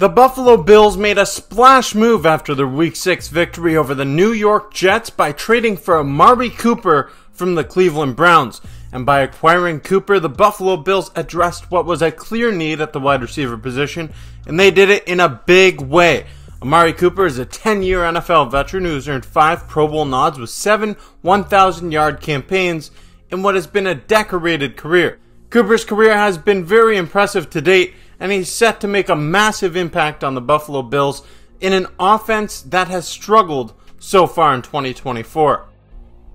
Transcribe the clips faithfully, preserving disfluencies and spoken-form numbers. The Buffalo Bills made a splash move after their week six victory over the New York Jets by trading for Amari Cooper from the Cleveland Browns. And by acquiring Cooper, the Buffalo Bills addressed what was a clear need at the wide receiver position, and they did it in a big way. Amari Cooper is a ten-year N F L veteran who has earned five Pro Bowl nods with seven one thousand yard campaigns in what has been a decorated career. Cooper's career has been very impressive to date, and he's set to make a massive impact on the Buffalo Bills in an offense that has struggled so far in twenty twenty-four.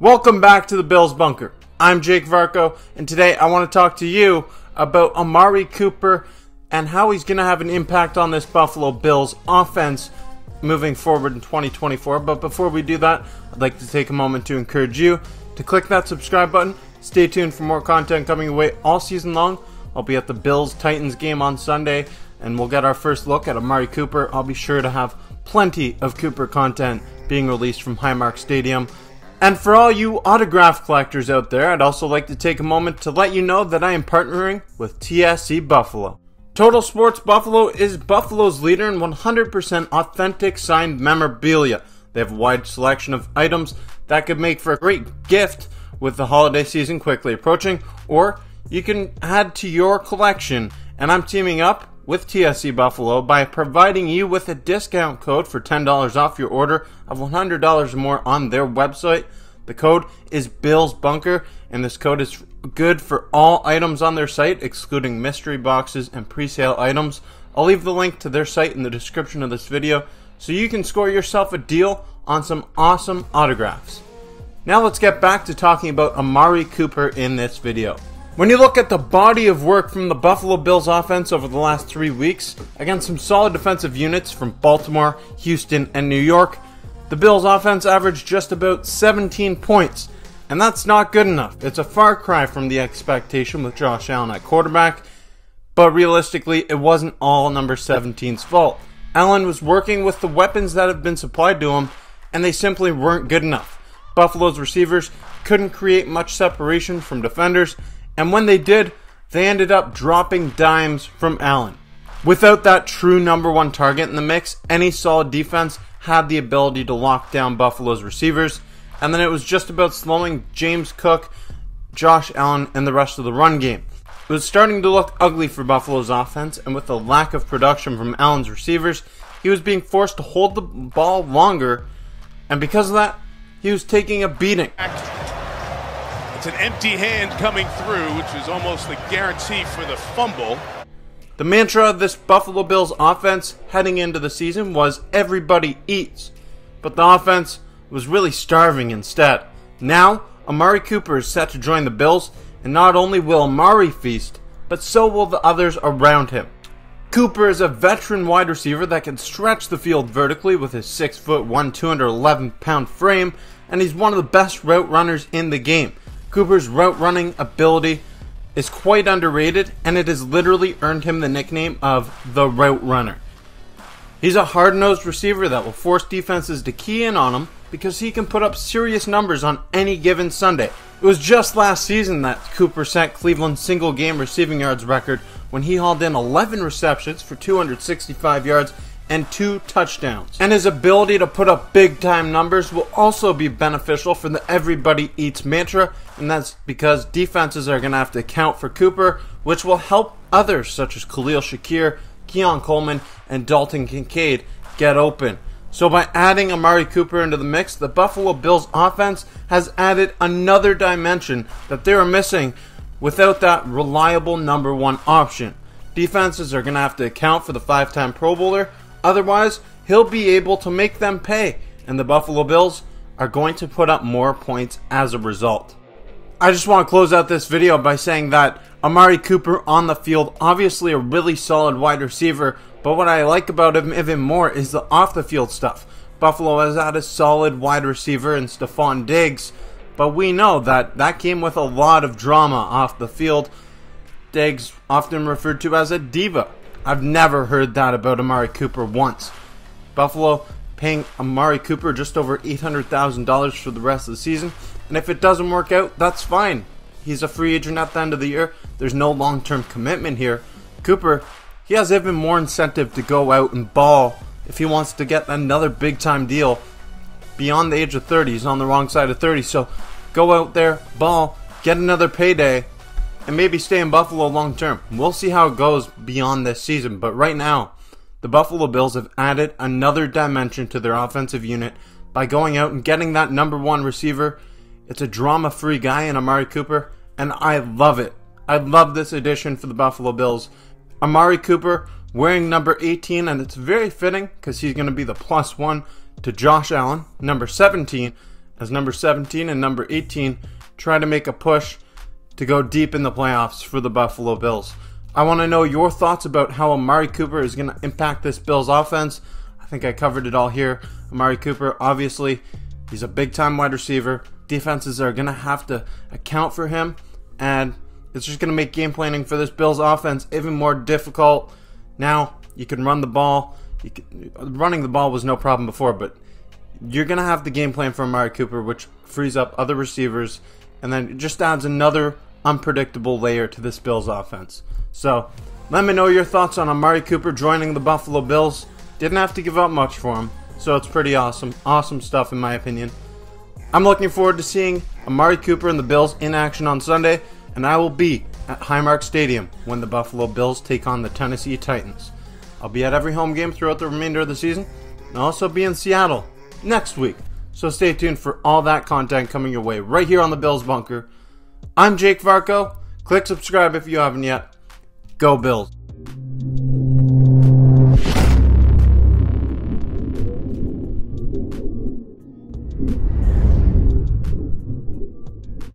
Welcome back to the Bills Bunker. I'm Jake Varco, and today I want to talk to you about Amari Cooper and how he's going to have an impact on this Buffalo Bills offense moving forward in twenty twenty-four. But before we do that, I'd like to take a moment to encourage you to click that subscribe button. Stay tuned for more content coming your way all season long. I'll be at the Bills Titans game on Sunday, and we'll get our first look at Amari Cooper. I'll be sure to have plenty of Cooper content being released from Highmark Stadium. And for all you autograph collectors out there, I'd also like to take a moment to let you know that I am partnering with T S E Buffalo. Total Sports Buffalo is Buffalo's leader in one hundred percent authentic signed memorabilia. They have a wide selection of items that could make for a great gift with the holiday season quickly approaching, or you can add to your collection, and I'm teaming up with T S E Buffalo by providing you with a discount code for ten dollars off your order of one hundred dollars or more on their website. The code is Bills Bunker, and this code is good for all items on their site, excluding mystery boxes and pre-sale items. I'll leave the link to their site in the description of this video so you can score yourself a deal on some awesome autographs. Now let's get back to talking about Amari Cooper in this video. When you look at the body of work from the Buffalo Bills offense over the last three weeks, against some solid defensive units from Baltimore, Houston, and New York, the Bills offense averaged just about seventeen points, and that's not good enough. It's a far cry from the expectation with Josh Allen at quarterback, but realistically, it wasn't all number seventeen's fault. Allen was working with the weapons that have been supplied to him, and they simply weren't good enough. Buffalo's receivers couldn't create much separation from defenders, and when they did, they ended up dropping dimes from Allen. Without that true number one target in the mix, any solid defense had the ability to lock down Buffalo's receivers, and then it was just about slowing James Cook, Josh Allen, and the rest of the run game. It was starting to look ugly for Buffalo's offense, and with the lack of production from Allen's receivers, he was being forced to hold the ball longer, and because of that, he was taking a beating. An empty hand coming through, which is almost the guarantee for the fumble. The mantra of this Buffalo Bills offense heading into the season was everybody eats, but the offense was really starving instead. Now, Amari Cooper is set to join the Bills, and not only will Amari feast, but so will the others around him. Cooper is a veteran wide receiver that can stretch the field vertically with his six foot one, two hundred eleven pound frame, and he's one of the best route runners in the game. Cooper's route-running ability is quite underrated, and it has literally earned him the nickname of the Route Runner. He's a hard-nosed receiver that will force defenses to key in on him because he can put up serious numbers on any given Sunday. It was just last season that Cooper set Cleveland's single-game receiving yards record when he hauled in eleven receptions for two hundred sixty-five yards and two touchdowns. And his ability to put up big-time numbers will also be beneficial for the everybody eats mantra, and that's because defenses are going to have to account for Cooper, which will help others such as Khalil Shakir, Keon Coleman, and Dalton Kincaid get open. So by adding Amari Cooper into the mix, the Buffalo Bills offense has added another dimension that they were missing without that reliable number one option. Defenses are going to have to account for the five-time Pro Bowler. Otherwise, he'll be able to make them pay, and the Buffalo Bills are going to put up more points as a result. I just want to close out this video by saying that Amari Cooper on the field, obviously a really solid wide receiver, but what I like about him even more is the off-the-field stuff. Buffalo has had a solid wide receiver in Stephon Diggs, but we know that that came with a lot of drama off the field. Diggs, often referred to as a diva. I've never heard that about Amari Cooper once. Buffalo paying Amari Cooper just over eight hundred thousand dollars for the rest of the season, and if it doesn't work out, that's fine. He's a free agent at the end of the year. There's no long-term commitment here. Cooper he has even more incentive to go out and ball if he wants to get another big time deal beyond the age of thirty. He's on the wrong side of thirty, so go out there, ball, get another payday, and maybe stay in Buffalo long term. We'll see how it goes beyond this season, but right now, the Buffalo Bills have added another dimension to their offensive unit by going out and getting that number one receiver. It's a drama-free guy in Amari Cooper, and I love it. I love this addition for the Buffalo Bills. Amari Cooper wearing number eighteen, and it's very fitting because he's going to be the plus one to Josh Allen, number seventeen, as number seventeen and number eighteen try to make a push to go deep in the playoffs for the Buffalo Bills. I want to know your thoughts about how Amari Cooper is going to impact this Bills offense. I think I covered it all here. Amari Cooper, obviously, he's a big-time wide receiver. Defenses are going to have to account for him, and it's just going to make game planning for this Bills offense even more difficult. Now, you can run the ball. You can, running the ball was no problem before, but you're going to have the game plan for Amari Cooper, which frees up other receivers, and then it just adds another unpredictable layer to this Bills offense. So, let me know your thoughts on Amari Cooper joining the Buffalo Bills. Didn't have to give up much for him, so it's pretty awesome. Awesome stuff, in my opinion. I'm looking forward to seeing Amari Cooper and the Bills in action on Sunday, and I will be at Highmark Stadium when the Buffalo Bills take on the Tennessee Titans. I'll be at every home game throughout the remainder of the season, and I'll also be in Seattle next week. So stay tuned for all that content coming your way right here on the Bills Bunker. I'm Jake Varco. Click subscribe if you haven't yet. Go Bills!